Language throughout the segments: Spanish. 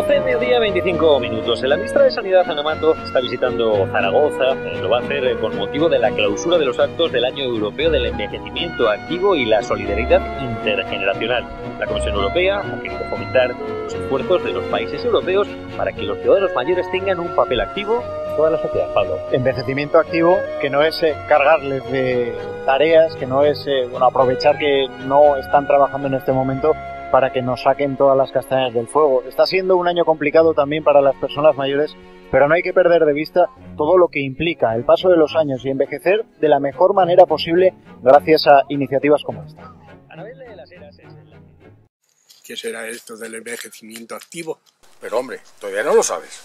12 del mediodía, 25 minutos. La ministra de Sanidad, Ana Mato, está visitando Zaragoza. Lo va a hacer con motivo de la clausura de los actos del Año Europeo del Envejecimiento Activo y la Solidaridad Intergeneracional. La Comisión Europea ha querido fomentar los esfuerzos de los países europeos para que los ciudadanos mayores tengan un papel activo en toda la sociedad. Pablo. Envejecimiento activo, que no es cargarles de tareas, que no es aprovechar que no están trabajando en este momento para que nos saquen todas las castañas del fuego. Está siendo un año complicado también para las personas mayores, pero no hay que perder de vista todo lo que implica el paso de los años y envejecer de la mejor manera posible gracias a iniciativas como esta. ¿Qué será esto del envejecimiento activo? Pero hombre, todavía no lo sabes.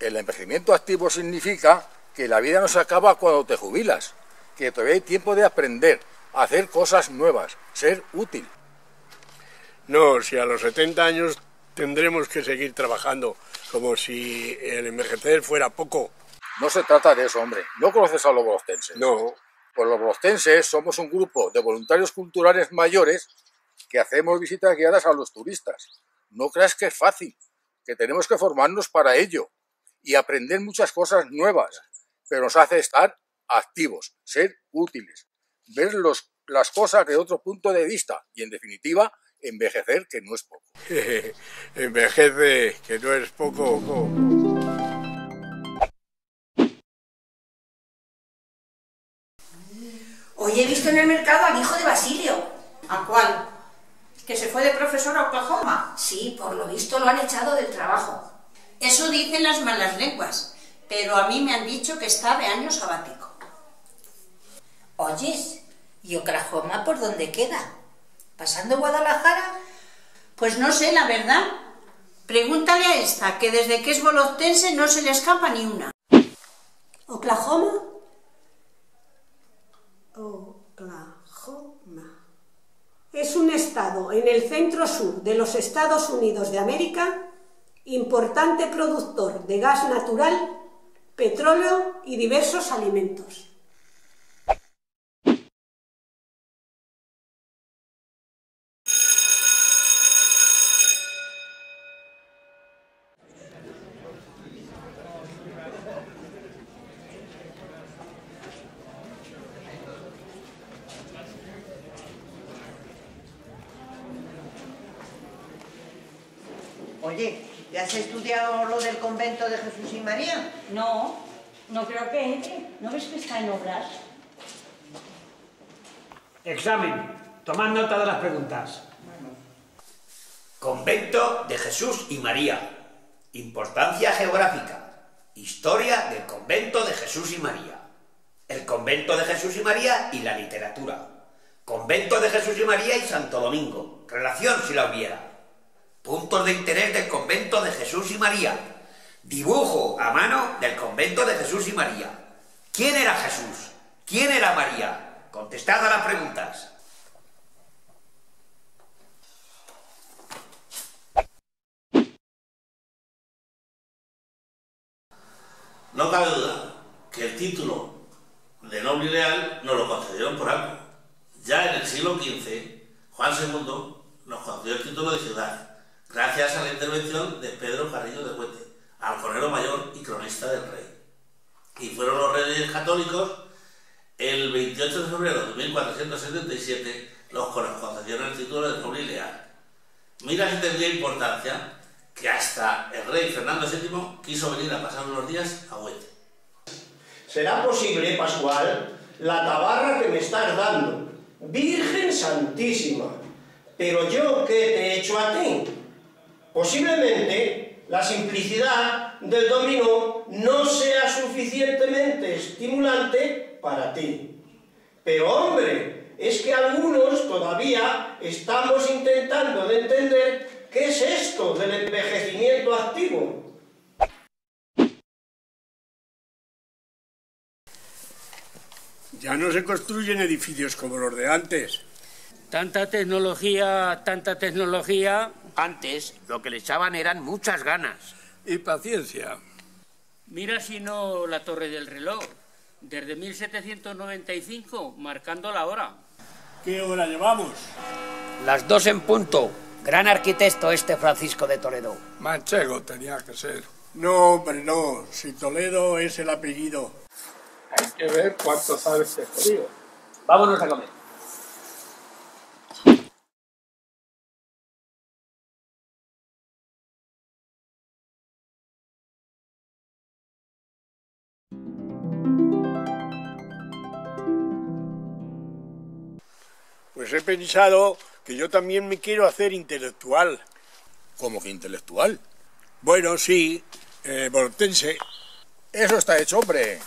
El envejecimiento activo significa que la vida no se acaba cuando te jubilas, que todavía hay tiempo de aprender, hacer cosas nuevas, ser útil. No, si a los 70 años tendremos que seguir trabajando, como si el envejecer fuera poco. No se trata de eso, hombre. ¿No conoces a los VolOptenses? No. Pues los VolOptenses somos un grupo de voluntarios culturales mayores que hacemos visitas guiadas a los turistas. No creas que es fácil, que tenemos que formarnos para ello y aprender muchas cosas nuevas, pero nos hace estar activos, ser útiles, ver las cosas de otro punto de vista y, en definitiva, envejecer, que no es poco. Envejece, que no es poco. Hoy he visto en el mercado al hijo de Basilio. ¿A cuál? ¿Que se fue de profesor a Oklahoma? Sí, por lo visto lo han echado del trabajo. Eso dicen las malas lenguas, pero a mí me han dicho que está de año sabático. Oyes, ¿y Oklahoma por dónde queda? ¿Pasando Guadalajara? Pues no sé, la verdad. Pregúntale a esta, que desde que es VolOptense no se le escapa ni una. ¿Oklahoma? Oklahoma. Es un estado en el centro-sur de los Estados Unidos de América, importante productor de gas natural, petróleo y diversos alimentos. Oye, ¿ya has estudiado lo del convento de Jesús y María? No, no creo que entre. ¿No ves que está en obras? Examen. Tomad nota de las preguntas. Bueno. Convento de Jesús y María. Importancia geográfica. Historia del convento de Jesús y María. El convento de Jesús y María y la literatura. Convento de Jesús y María y Santo Domingo. Relación si la hubiera. Puntos de interés del convento de Jesús y María. Dibujo a mano del convento de Jesús y María. ¿Quién era Jesús? ¿Quién era María? Contestad a las preguntas. No cabe duda que el título de noble real nos lo concedieron por algo. Ya en el siglo XV, Juan II nos concedió el título de ciudad, gracias a la intervención de Pedro Carrillo de Huete, alconero mayor y cronista del rey. Y fueron los Reyes Católicos, el 28 de febrero de 1477, los que nos concedieron el título de noble y leal. Mira si tendría importancia que hasta el rey Fernando VII quiso venir a pasar unos días a Huete. ¿Será posible, Pascual, la tabarra que me estás dando? Virgen Santísima, pero yo, ¿qué te he hecho a ti? Posiblemente la simplicidad del dominó no sea suficientemente estimulante para ti. Pero hombre, es que algunos todavía estamos intentando de entender qué es esto del envejecimiento activo. Ya no se construyen edificios como los de antes. Tanta tecnología... Antes lo que le echaban eran muchas ganas. Y paciencia. Mira si no la torre del reloj, desde 1795, marcando la hora. ¿Qué hora llevamos? Las 2 en punto, Gran arquitecto este Francisco de Toledo. Manchego tenía que ser. No, hombre, no. Si Toledo es el apellido. Hay que ver cuánto sabe este judío. Vámonos a comer. Pues he pensado que yo también me quiero hacer intelectual. ¿Cómo que intelectual? Bueno, sí, VolOptense. Eso está hecho, hombre.